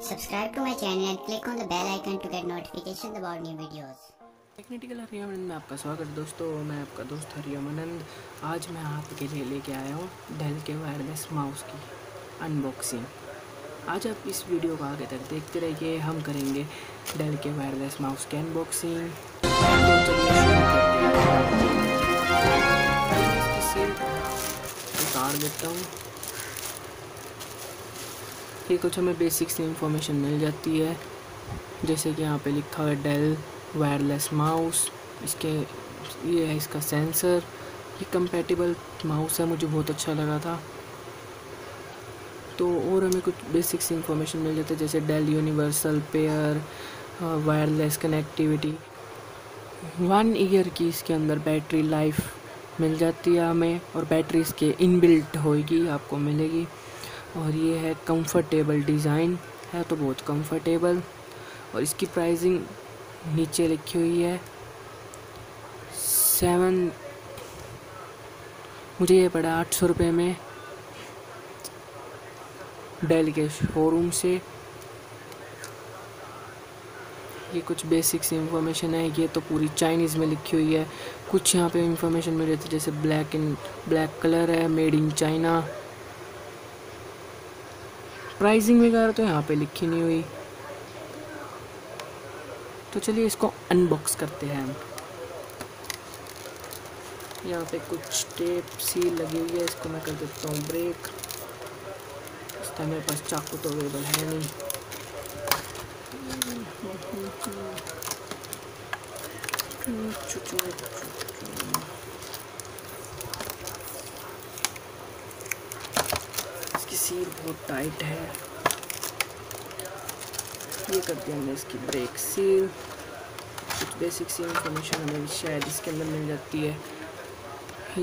Subscribe to my channel and click on the bell icon to get notifications about new videos. Technical हरियामनंद में आपका स्वागत है दोस्तों। मैं आपका दोस्त हरियामनंद। आज मैं आपके लिए लेके आया हूँ डेल के वायरलेस माउस की अनबॉक्सिंग। आज आप इस वीडियो को आगे तक देखते रहिए, हम करेंगे डेल के वायरलेस माउस की अनबॉक्सिंग। इसे उतार देता हूँ। ये कुछ हमें बेसिक्स इंफॉर्मेशन मिल जाती है, जैसे कि यहाँ पे लिखा हुआ है डेल वायरलेस माउस। ये है इसका सेंसर। ये कंपैटिबल माउस है, मुझे बहुत अच्छा लगा था। तो और हमें कुछ बेसिक्स इंफॉर्मेशन मिल जाता है, जैसे Dell universal pair, wireless connectivity, 1 year की इसके अंदर बैटरी लाइफ मिल जाती है हमें, और बैटरी इसके इनबिल्ट होगी, आपको मिलेगी। और ये है कंफर्टेबल डिज़ाइन है, तो बहुत कंफर्टेबल। और इसकी प्राइसिंग नीचे लिखी हुई है 7, मुझे ये पड़ा 800 रुपये में डेल के शोरूम से। ये कुछ बेसिक्स इंफॉर्मेशन है, ये तो पूरी चाइनीज़ में लिखी हुई है। कुछ यहाँ पे इंफॉर्मेशन मिल जाती है, जैसे ब्लैक कलर है, मेड इन चाइना। प्राइसिंग वगैरह तो यहाँ पे लिखी नहीं हुई। तो चलिए इसको अनबॉक्स करते हैं। यहाँ पे कुछ टेप सी लगी हुई है, इसको मैं कर देता हूँ ब्रेक। इस टाइम मेरे पास चाकू तो अवेलेबल है नहीं। इसकी सील बहुत टाइट है, ये कर दिया हमने इसकी ब्रेक सील। कुछ बेसिक सी इंफॉर्मेशन हमें शायद इसके अंदर मिल जाती है।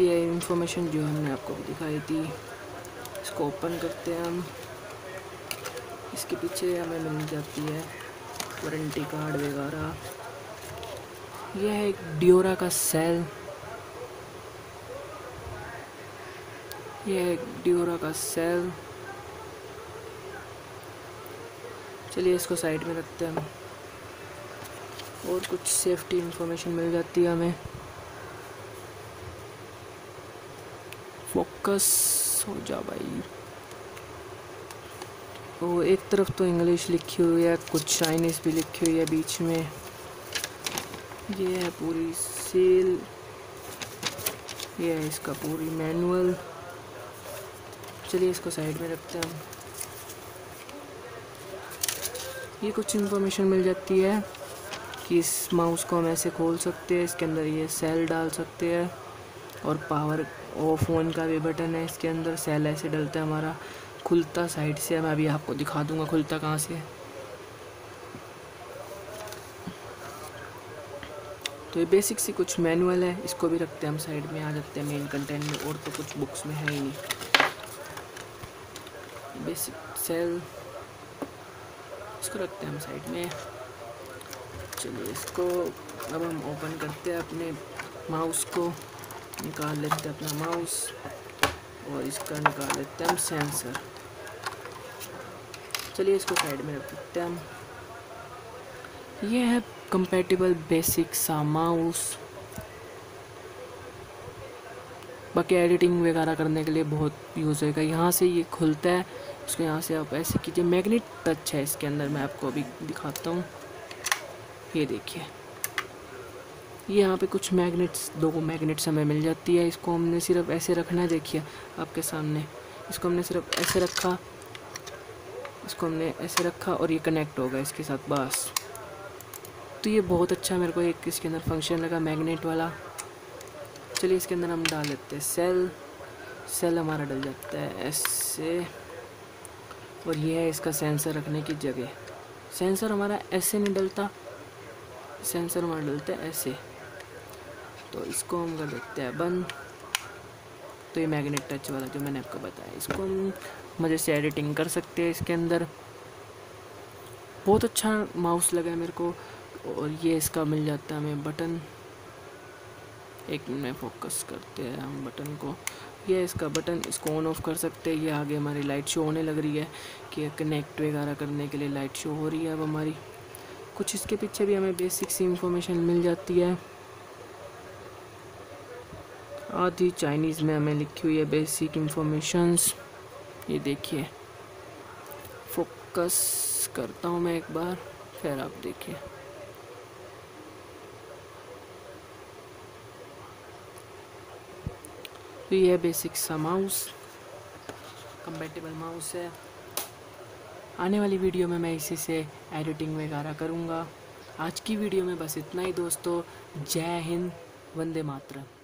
ये इंफॉर्मेशन जो हमने आपको दिखाई थी, इसको ओपन करते हैं हम। इसके पीछे हमें मिल जाती है वारंटी कार्ड वगैरह। यह है एक डियोरा का सेल, चलिए इसको साइड में रखते हैं। और कुछ सेफ्टी इंफॉर्मेशन मिल जाती है हमें। फोकस हो जा भाई। वो एक तरफ तो इंग्लिश लिखी हुई है, कुछ चाइनीज़ भी लिखी हुई है बीच में। ये है पूरी सील, ये है इसका पूरी मैनुअल। चलिए इसको साइड में रखते हैं। ये कुछ इंफॉर्मेशन मिल जाती है कि इस माउस को हम ऐसे खोल सकते हैं, इसके अंदर ये सेल डाल सकते हैं, और पावर ऑफ ऑन का भी बटन है इसके अंदर। सेल ऐसे डलता है हमारा, खुलता साइड से। मैं अभी आपको दिखा दूंगा खुलता कहाँ से। तो ये बेसिक सी कुछ मैनुअल है, इसको भी रखते हैं हम साइड में। आ जाते हैं मेन कंटेंट में, और तो कुछ बुक्स में है ही नहीं। बेसिक सेल इसको रखते हैं हम साइड में। चलिए इसको अब हम ओपन करते हैं, अपने माउस को निकाल लेते हैं, अपना माउस, और इसका निकाल लेते हैं हम सेंसर। चलिए इसको साइड में रख देते हैं हम। ये है कंपैटिबल बेसिक सा माउस, बाकी एडिटिंग वगैरह करने के लिए बहुत यूज़ होगा। यहाँ से ये खुलता है, उसको यहाँ से आप ऐसे कीजिए। मैग्नेट टच है इसके अंदर, मैं आपको अभी दिखाता हूँ। ये देखिए, ये यहाँ पे कुछ मैग्नेट्स, 2 मैग्नेट्स हमें मिल जाती है। इसको हमने सिर्फ ऐसे रखना है, देखिए आपके सामने। इसको हमने सिर्फ ऐसे रखा, इसको हमने ऐसे रखा, और ये कनेक्ट होगा इसके साथ, बस। तो ये बहुत अच्छा मेरे को एक इसके अंदर फंक्शन लगा, मैग्नेट वाला। चलिए इसके अंदर हम डाल लेते हैं सेल। सेल हमारा डल जाता है ऐसे, और ये है इसका सेंसर रखने की जगह। सेंसर हमारा ऐसे नहीं डलता, सेंसर हमारा डलता है ऐसे। तो इसको हम कर देते हैं बंद। तो ये मैग्नेट टच वाला जो मैंने आपको बताया, इसको हम मज़े से एडिटिंग कर सकते हैं इसके अंदर। बहुत अच्छा माउस लगा है मेरे को। और ये इसका मिल जाता है हमें बटन। एक मिनट, फोकस करते हैं हम बटन को। ये इसका बटन, इसको ऑन ऑफ कर सकते हैं। ये आगे हमारी लाइट शो होने लग रही है कि कनेक्ट वगैरह करने के लिए लाइट शो हो रही है अब हमारी। कुछ इसके पीछे भी हमें बेसिक सी इंफॉर्मेशन मिल जाती है, आधी चाइनीज़ में हमें लिखी हुई है बेसिक इंफॉर्मेशंस। ये देखिए, फोकस करता हूँ मैं एक बार, फिर आप देखिए। तो ये बेसिक सा माउस, कंपेटेबल माउस है। आने वाली वीडियो में मैं इसी से एडिटिंग वगैरह करूँगा। आज की वीडियो में बस इतना ही दोस्तों। जय हिंद, वंदे मातरम।